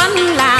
Xuân làm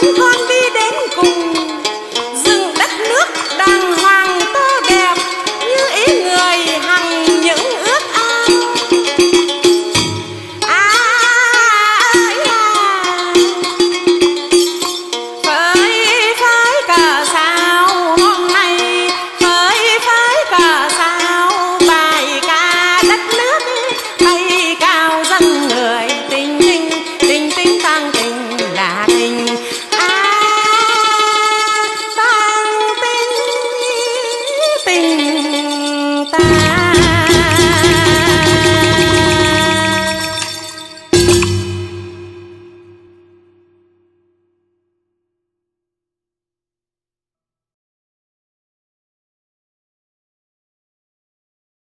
không thôi.